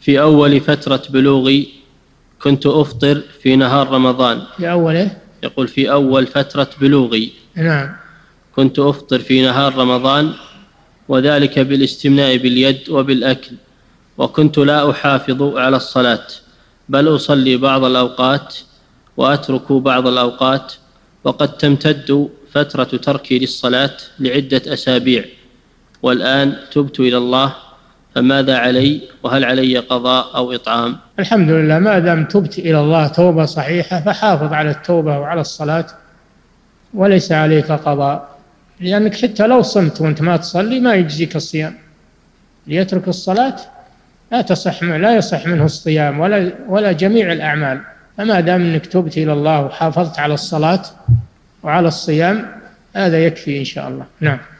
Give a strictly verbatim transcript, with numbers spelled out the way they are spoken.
في أول فترة بلوغي كنت أفطر في نهار رمضان. في أوله؟ يقول في أول فترة بلوغي. نعم. كنت أفطر في نهار رمضان وذلك بالاستمناء باليد وبالأكل، وكنت لا أحافظ على الصلاة بل أصلي بعض الأوقات وأترك بعض الأوقات، وقد تمتد فترة تركي للصلاة لعدة أسابيع، والآن تبت إلى الله فماذا علي؟ وهل علي قضاء أو إطعام؟ الحمد لله، ما دام تبت إلى الله توبة صحيحة فحافظ على التوبة وعلى الصلاة وليس عليك قضاء، لأنك حتى لو صمت وأنت ما تصلي ما يجزيك الصيام. ليترك الصلاة لا تصح، لا يصح منه الصيام ولا ولا جميع الأعمال. فما دام أنك تبت إلى الله وحافظت على الصلاة وعلى الصيام هذا يكفي إن شاء الله. نعم.